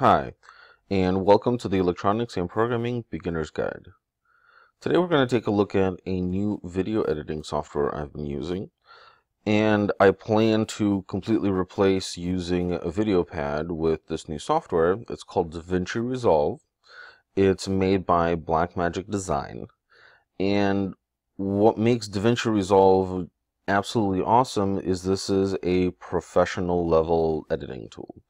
Hi, and welcome to the Electronics and Programming Beginner's Guide. Today we're going to take a look at a new video editing software I've been using, and I plan to completely replace using VideoPad with this new software. It's called DaVinci Resolve. It's made by Blackmagic Design, and what makes DaVinci Resolve absolutely awesome is this is a professional level editing tool.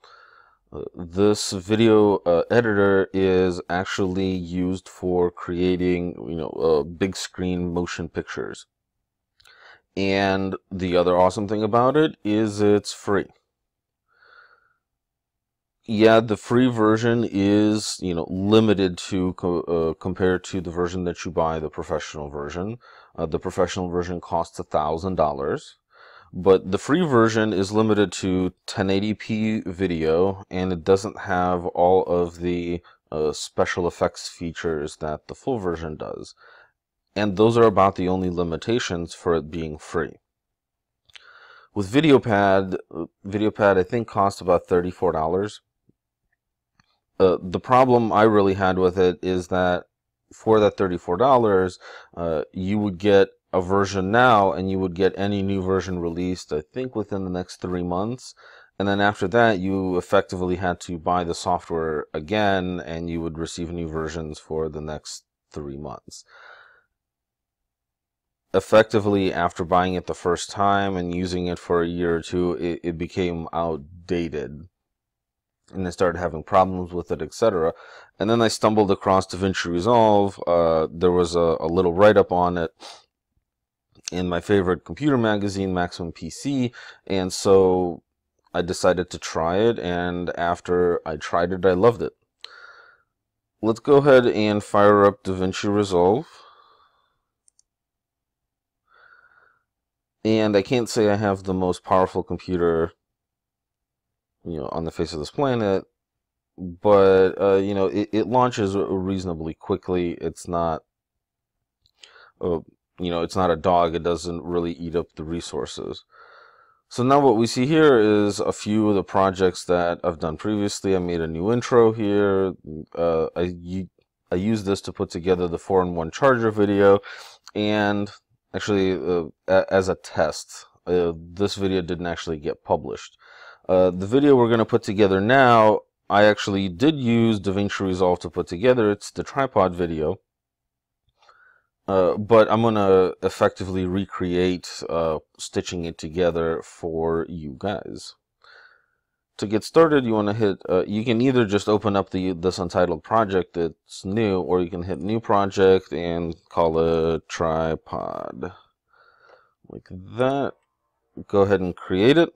This video editor is actually used for creating, big screen motion pictures. And the other awesome thing about it is it's free. Yeah, the free version is, limited to compared to the version that you buy, the professional version. The professional version costs $1,000. But the free version is limited to 1080p video, and it doesn't have all of the special effects features that the full version does. And those are about the only limitations for it being free. With VideoPad, I think costs about $34. The problem I really had with it is that for that $34, you would get a version now, and you would get any new version released, I think, within the next 3 months. And then after that, you effectively had to buy the software again, and you would receive new versions for the next 3 months. Effectively, after buying it the first time and using it for a year or two, it became outdated, and I started having problems with it, etc. And then I stumbled across DaVinci Resolve. There was a little write-up on it in my favorite computer magazine, Maximum PC, and so I decided to try it, and after I tried it, I loved it. Let's go ahead and fire up DaVinci Resolve. And I can't say I have the most powerful computer, on the face of this planet, but, it launches reasonably quickly. It's not... it's not a dog. It doesn't really eat up the resources. So now what we see here is a few of the projects that I've done previously. I made a new intro here. I used this to put together the 4-in-1 charger video. And actually, as a test, this video didn't actually get published. The video we're going to put together now, I actually did use DaVinci Resolve to put together. It's the tripod video. But I'm going to effectively recreate stitching it together for you guys. To get started, you want to hit, you can either just open up this untitled project that's new, or you can hit new project and call it tripod. Like that. Go ahead and create it.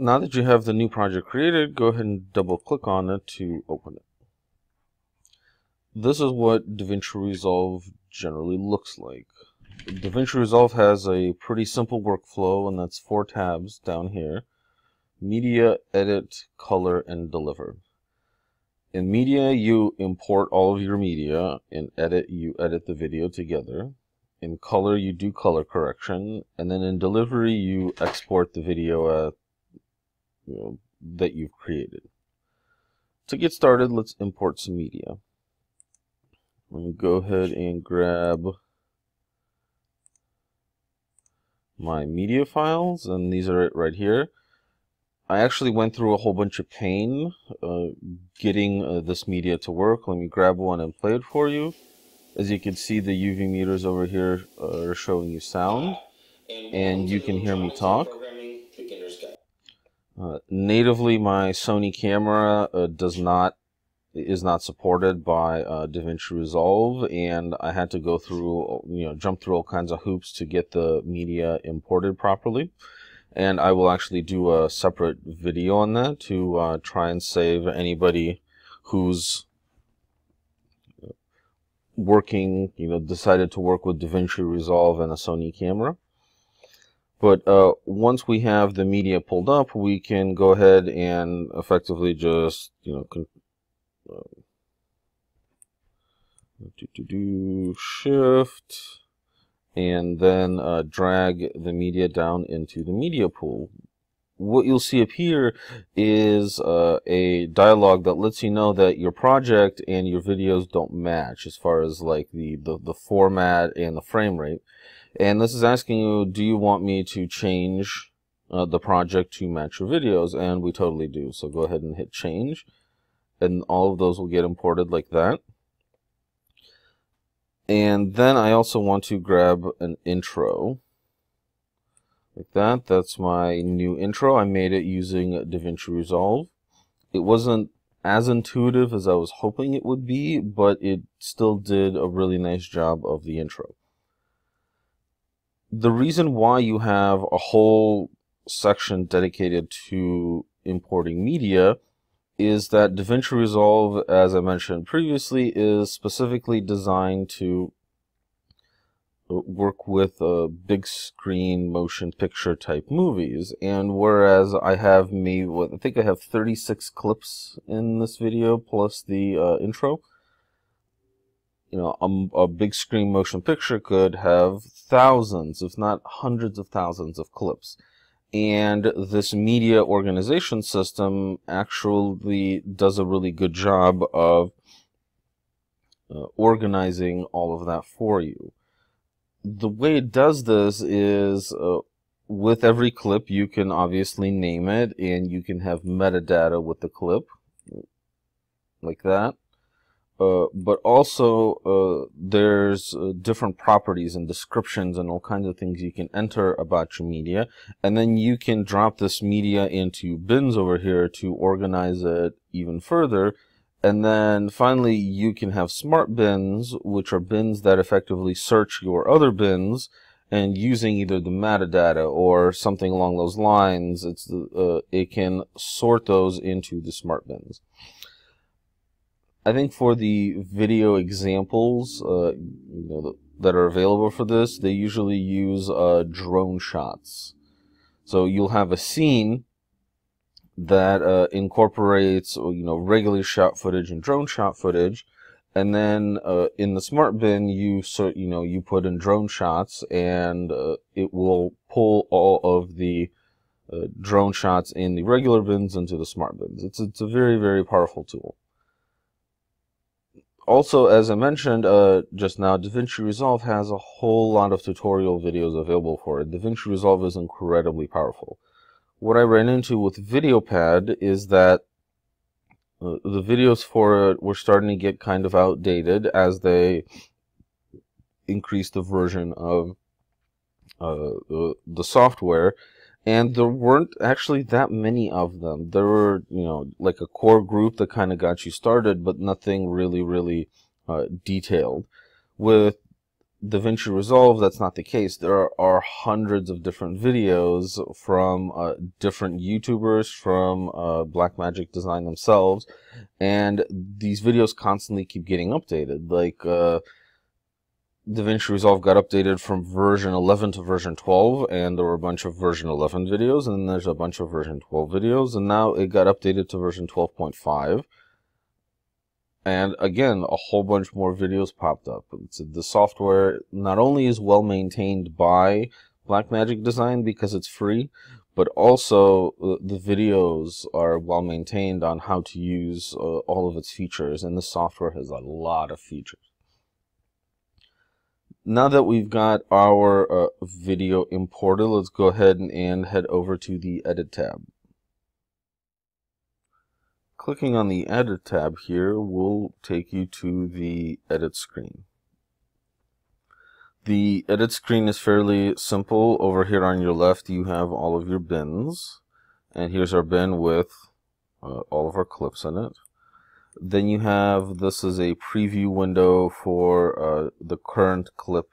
Now that you have the new project created, go ahead and double click on it to open it. This is what DaVinci Resolve generally looks like. DaVinci Resolve has a pretty simple workflow, and that's 4 tabs down here: Media, Edit, Color, and Deliver. In Media, you import all of your media. In Edit, you edit the video together. In Color, you do color correction. And then in Delivery, you export the video that you've created. To get started, let's import some media. Let me go ahead and grab my media files, and these are it right here. I actually went through a whole bunch of pain getting this media to work. Let me grab one and play it for you. As you can see, the UV meters over here are showing you sound, and you can hear me talk. Natively, my Sony camera is not supported by DaVinci Resolve, and I had to go through, jump through all kinds of hoops to get the media imported properly. And I will actually do a separate video on that to try and save anybody who's working, decided to work with DaVinci Resolve and a Sony camera. But once we have the media pulled up, we can go ahead and effectively just, shift, and then drag the media down into the media pool. what you'll see up here is a dialog that lets you know that your project and your videos don't match as far as like the format and the frame rate. And this is asking you, do you want me to change the project to match your videos? And we totally do. So go ahead and hit change, and all of those will get imported like that. And then I also want to grab an intro. Like that. That's my new intro. I made it using DaVinci Resolve. It wasn't as intuitive as I was hoping it would be, but it still did a really nice job of the intro. The reason why you have a whole section dedicated to importing media is that DaVinci Resolve, as I mentioned previously, is specifically designed to work with big screen motion picture type movies. And whereas I have maybe, I think I have 36 clips in this video plus the intro, you know, a big screen motion picture could have thousands, if not hundreds of thousands of clips. And this media organization system actually does a really good job of organizing all of that for you. The way it does this is with every clip you can obviously name it, and you can have metadata with the clip like that, but also there's different properties and descriptions and all kinds of things you can enter about your media, and then you can drop this media into bins over here to organize it even further. And then finally, you can have smart bins, which are bins that effectively search your other bins, and using either the metadata or something along those lines, it's, it can sort those into the smart bins. I think for the video examples you know, that are available for this, they usually use drone shots. So you'll have a scene that incorporates, you know, regular shot footage and drone shot footage, and then in the smart bin you put in drone shots, and it will pull all of the drone shots in the regular bins into the smart bins. It's a very, very powerful tool. Also, as I mentioned just now, DaVinci Resolve has a whole lot of tutorial videos available for it. DaVinci Resolve is incredibly powerful. What I ran into with VideoPad is that the videos for it were starting to get kind of outdated as they increased the version of the software, and there weren't actually that many of them. There were, you know, like a core group that kind of got you started, but nothing really detailed. With DaVinci Resolve, that's not the case. There are hundreds of different videos from different YouTubers, from Blackmagic Design themselves, and these videos constantly keep getting updated. Like DaVinci Resolve got updated from version 11 to version 12, and there were a bunch of version 11 videos, and then there's a bunch of version 12 videos, and now it got updated to version 12.5. And again, a whole bunch more videos popped up. The software not only is well maintained by Blackmagic Design because it's free, but also the videos are well maintained on how to use all of its features, and the software has a lot of features. Now that we've got our video imported, let's go ahead and head over to the Edit tab. Clicking on the Edit tab here will take you to the Edit screen. The Edit screen is fairly simple. Over here on your left, you have all of your bins. And here's our bin with all of our clips in it. Then you have, this is a preview window for the current clip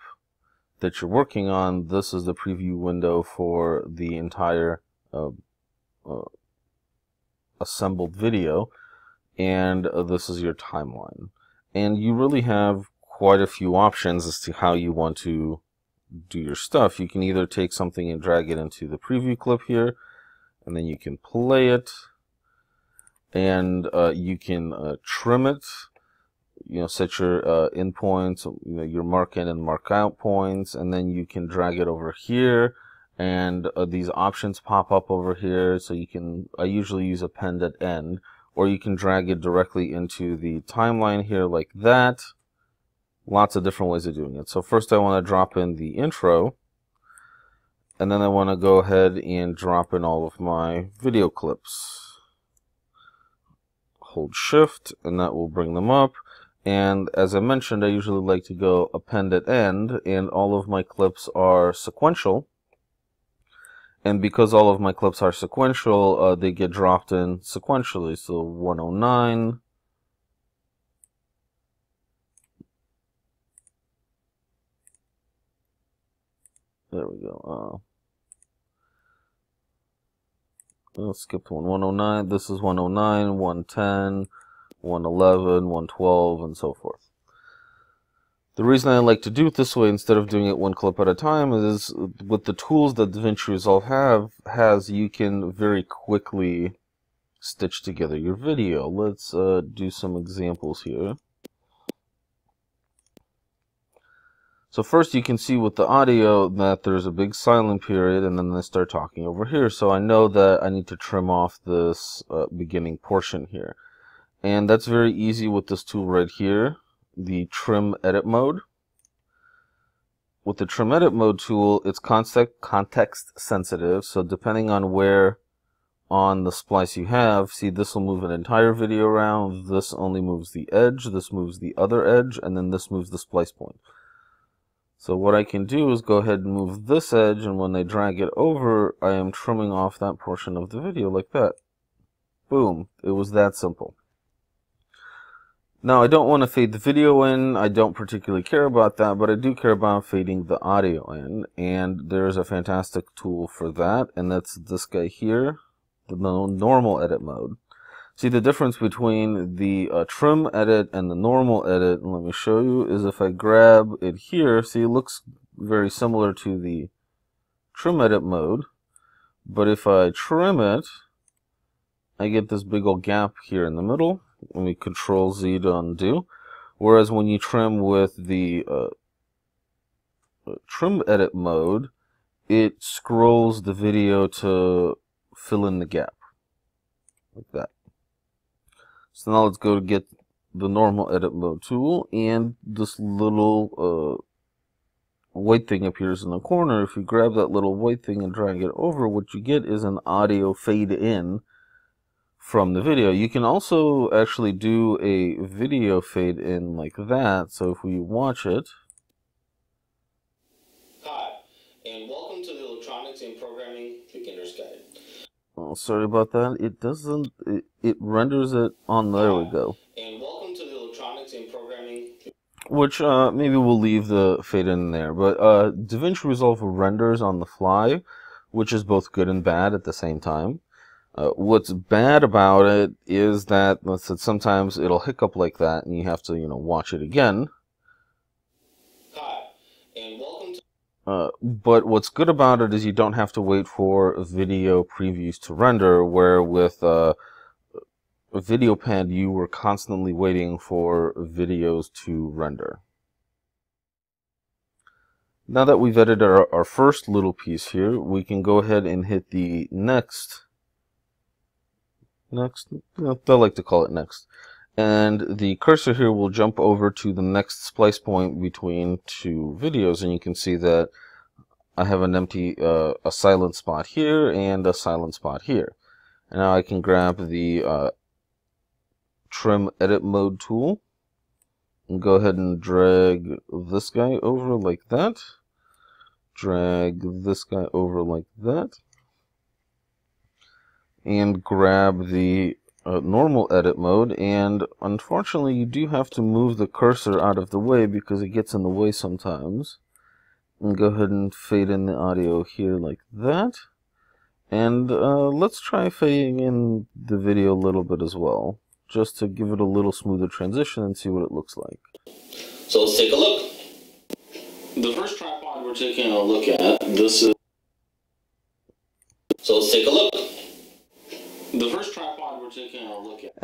that you're working on. This is the preview window for the entire assembled video, and this is your timeline. And you really have quite a few options as to how you want to do your stuff. You can either take something and drag it into the preview clip here, and then you can play it, and you can trim it, you know, set your endpoints, you know, your mark in and mark out points, and then you can drag it over here and these options pop up over here. So you can, I usually use append at end, or you can drag it directly into the timeline here like that. Lots of different ways of doing it. So first I want to drop in the intro, and then I want to go ahead and drop in all of my video clips. Hold shift and that will bring them up. And as I mentioned, I usually like to go append at end, and all of my clips are sequential. And because all of my clips are sequential, they get dropped in sequentially. So 109. There we go. Let's skip to 109. This is 109, 110. 111, 112, and so forth. The reason I like to do it this way instead of doing it one clip at a time is with the tools that DaVinci Resolve has, you can very quickly stitch together your video. Let's do some examples here. So first you can see with the audio that there's a big silent period, and then they start talking over here. So I know that I need to trim off this beginning portion here. And that's very easy with this tool right here, the trim edit mode. With the trim edit mode tool, it's context sensitive. So depending on where on the splice you have, see, this will move an entire video around. This only moves the edge. This moves the other edge, and then this moves the splice point. So what I can do is go ahead and move this edge, and when I drag it over, I am trimming off that portion of the video like that. Boom. It was that simple. Now, I don't want to fade the video in. I don't particularly care about that, but I do care about fading the audio in, and there's a fantastic tool for that, and that's this guy here, the normal edit mode. See, the difference between the trim edit and the normal edit, and let me show you, is if I grab it here, see, it looks very similar to the trim edit mode, but if I trim it, I get this big old gap here in the middle. Let me Control Z to undo. Whereas when you trim with the trim edit mode, it scrolls the video to fill in the gap like that. So now let's go to get the normal edit mode tool, and this little white thing appears in the corner. If you grab that little white thing and drag it over, what you get is an audio fade in from the video. You can also actually do a video fade in like that. So if we watch it. Hi, and welcome to the Electronics and Programming Beginner's Guide. Oh, sorry about that. It doesn't, it renders it on, there we go. And welcome to the Electronics and Programming. Which maybe we'll leave the fade in there, but DaVinci Resolve renders on the fly, which is both good and bad at the same time. What's bad about it is that sometimes it'll hiccup like that, and you have to, watch it again. Hi, and welcome to but what's good about it is you don't have to wait for video previews to render, where with VideoPad you were constantly waiting for videos to render. Now that we've edited our first little piece here, we can go ahead and hit the next, I like to call it next, and the cursor here will jump over to the next splice point between two videos, and you can see that I have an empty, a silent spot here and a silent spot here. And now I can grab the trim edit mode tool and go ahead and drag this guy over like that, drag this guy over like that, and grab the normal edit mode. And unfortunately you do have to move the cursor out of the way because it gets in the way sometimes. And go ahead and fade in the audio here like that. And let's try fading in the video a little bit as well, just to give it a little smoother transition and see what it looks like. So let's take a look. The first tripod we're taking a look at,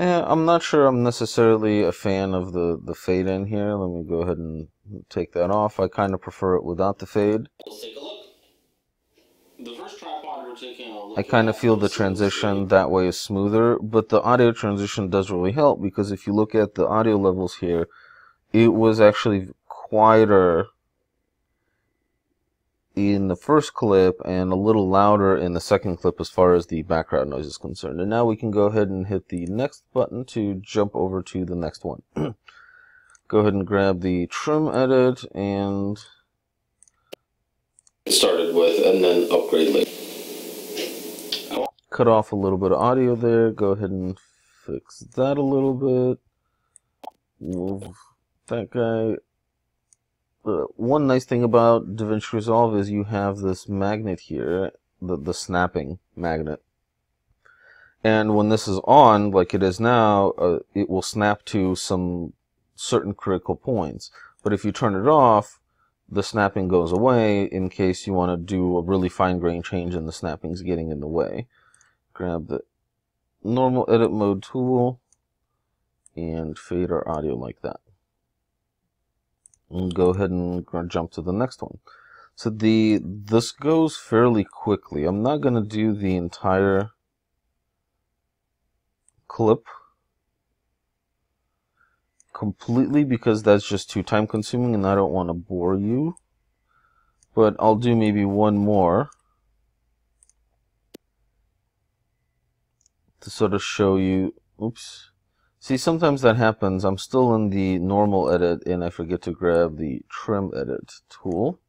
I'm not sure I'm necessarily a fan of the fade in here. Let me go ahead and take that off. I kind of prefer it without the fade. Let's take a look. The first tripod we're taking a look at, I kind of feel the transition that way is smoother, but the audio transition does really help, because if you look at the audio levels here, it was actually quieter in the first clip and a little louder in the second clip as far as the background noise is concerned. And now we can go ahead and hit the next button to jump over to the next one. Go ahead and grab the trim edit and get started with, and then upgrade later. Cut off a little bit of audio there. Go ahead and fix that a little bit. Move that guy. One nice thing about DaVinci Resolve is you have this magnet here, the snapping magnet. And when this is on, like it is now, it will snap to some certain critical points. But if you turn it off, the snapping goes away in case you want to do a really fine-grained change and the snapping's getting in the way. Grab the normal edit mode tool and fade our audio like that. And go ahead and jump to the next one. So this goes fairly quickly. I'm not going to do the entire clip completely because that's just too time consuming and I don't want to bore you. But I'll do maybe one more to sort of show you. Oops. See, sometimes that happens. I'm still in the normal edit and I forget to grab the trim edit tool.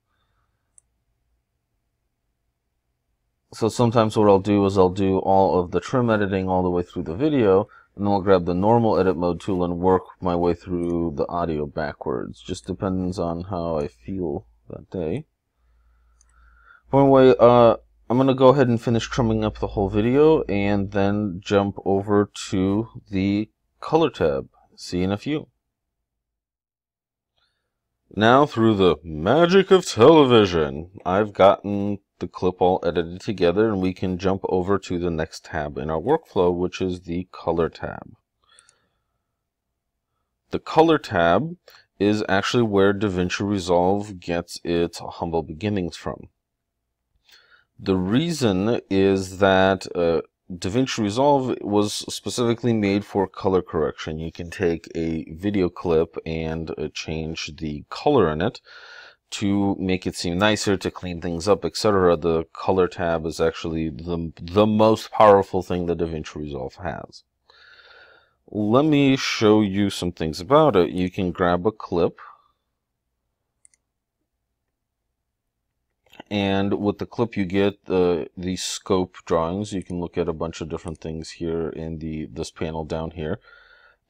So sometimes what I'll do is I'll do all of the trim editing all the way through the video, and then I'll grab the normal edit mode tool and work my way through the audio backwards. Just depends on how I feel that day. By the way, I'm going to go ahead and finish trimming up the whole video and then jump over to the color tab. See you in a few. Now, through the magic of television, I've gotten the clip all edited together, and we can jump over to the next tab in our workflow, which is the color tab. The color tab is actually where DaVinci Resolve gets its humble beginnings from. The reason is that DaVinci Resolve was specifically made for color correction. You can take a video clip and change the color in it to make it seem nicer, to clean things up, etc. The color tab is actually the most powerful thing that DaVinci Resolve has. Let me show you some things about it. You can grab a clip, and with the clip you get the scope drawings. You can look at a bunch of different things here in this panel down here.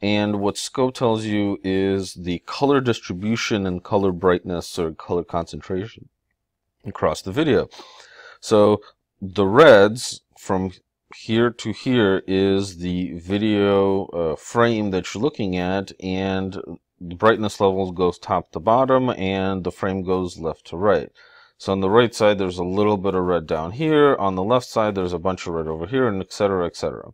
And what scope tells you is the color distribution and color brightness or color concentration across the video. So the reds from here to here is the video frame that you're looking at, and the brightness level goes top to bottom and the frame goes left to right. So on the right side, there's a little bit of red down here. On the left side, there's a bunch of red over here, and et cetera, et cetera.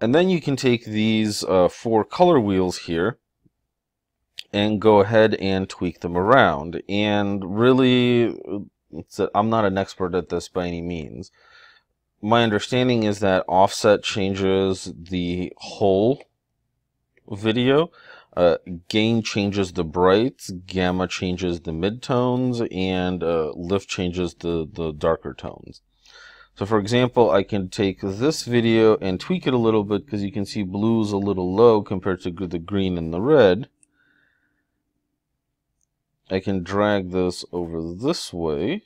And then you can take these four color wheels here and go ahead and tweak them around. And really, I'm not an expert at this by any means. My understanding is that offset changes the whole video. Gain changes the brights, gamma changes the mid-tones, and lift changes the darker tones. So for example, I can take this video and tweak it a little bit, because you can see blue is a little low compared to the green and the red. I can drag this over this way.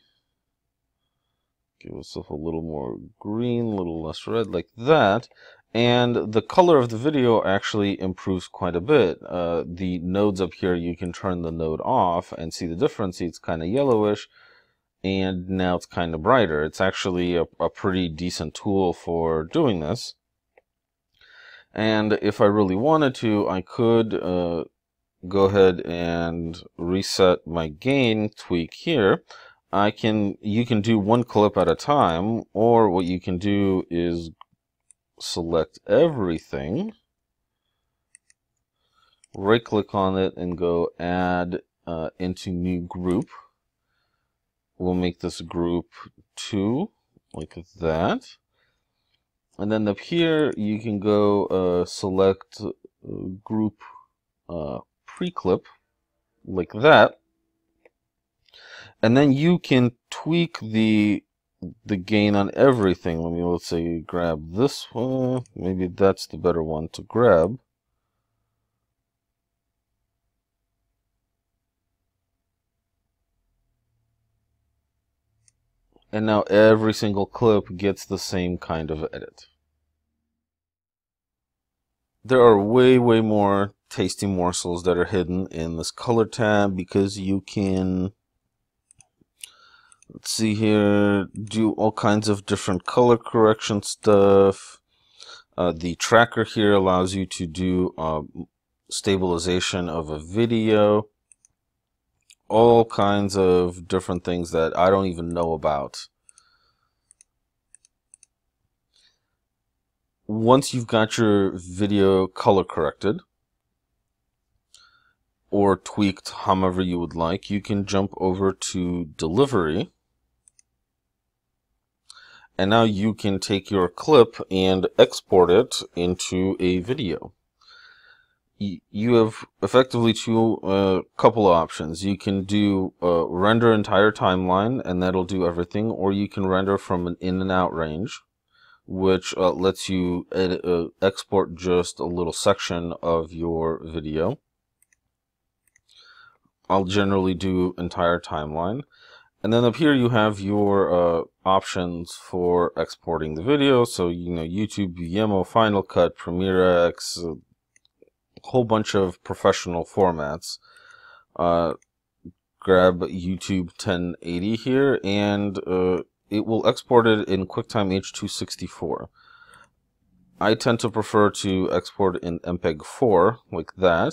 Give myself a little more green, a little less red, like that. And the color of the video actually improves quite a bit. The nodes up here, you can turn the node off and see the difference. See, it's kind of yellowish, and now it's kind of brighter. It's actually a pretty decent tool for doing this. And if I really wanted to, I could go ahead and reset my gain tweak here. You can do one clip at a time, or what you can do is select everything, right click on it, and go add into new group. We'll make this group two, like that. And then up here, you can go select group pre-clip, like that. And then you can tweak the gain on everything. Let me, let's say you grab this one. Maybe that's the better one to grab. And now every single clip gets the same kind of edit. There are way, way more tasty morsels that are hidden in this color tab, because you can, let's see here, do all kinds of different color correction stuff. The tracker here allows you to do stabilization of a video. All kinds of different things that I don't even know about. Once you've got your video color corrected or tweaked however you would like, you can jump over to delivery. And now you can take your clip and export it into a video. You have effectively couple of options. You can do render entire timeline, and that'll do everything, or you can render from an in and out range, which lets you export just a little section of your video. I'll generally do entire timeline. And then up here you have your options for exporting the video. So, you know, YouTube, Vimeo, Final Cut, Premiere X, whole bunch of professional formats. Grab YouTube 1080 here, and it will export it in QuickTime H264. I tend to prefer to export in MPEG-4 like that,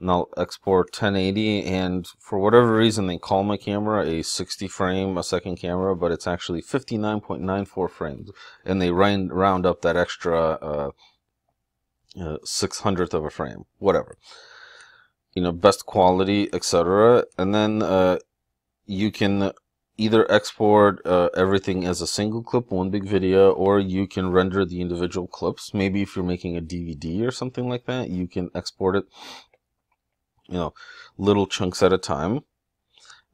and I'll export 1080, and for whatever reason they call my camera a 60 frame a second camera, but it's actually 59.94 frames, and they round up that extra 600th of a frame, whatever, you know, best quality, etc. And then you can either export everything as a single clip, one big video, or you can render the individual clips. Maybe if you're making a DVD or something like that, you can export it, you know, little chunks at a time.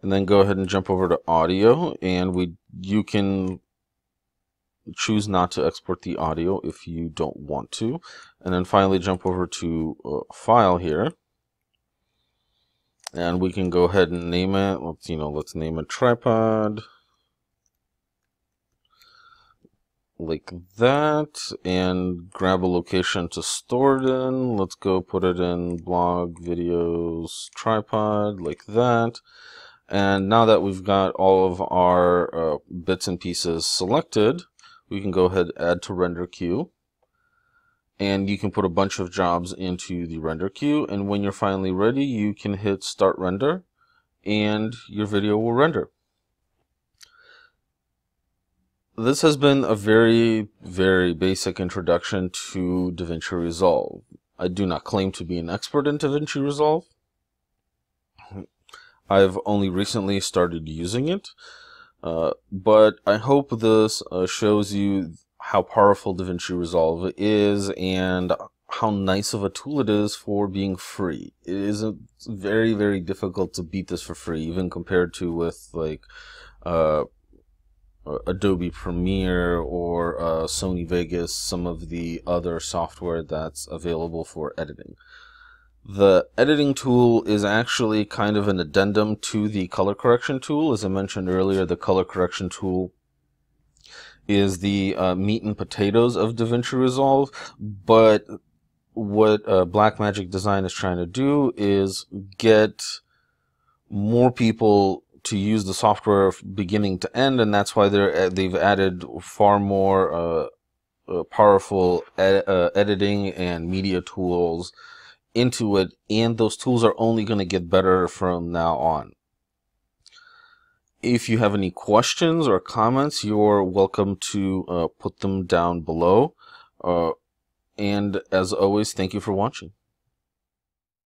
And then go ahead and jump over to audio, and you can choose not to export the audio if you don't want to. And then finally jump over to file here, and we can go ahead and name it. Let's, you know, let's name a tripod like that, and grab a location to store it in. Let's go put it in blog videos tripod like that. And now that we've got all of our bits and pieces selected, we can go ahead and add to render queue, and you can put a bunch of jobs into the render queue, and when you're finally ready, you can hit start render, and your video will render. This has been a very, very basic introduction to DaVinci Resolve. I do not claim to be an expert in DaVinci Resolve. I've only recently started using it. But I hope this shows you how powerful DaVinci Resolve is and how nice of a tool it is for being free. It is very, very difficult to beat this for free, even compared to with like Adobe Premiere or Sony Vegas, some of the other software that's available for editing. The editing tool is actually kind of an addendum to the color correction tool. As I mentioned earlier, the color correction tool is the meat and potatoes of DaVinci Resolve, but what Blackmagic Design is trying to do is get more people to use the software beginning to end, and that's why they've added far more powerful editing and media tools into it, and those tools are only going to get better from now on. If you have any questions or comments, you're welcome to put them down below, and as always, thank you for watching.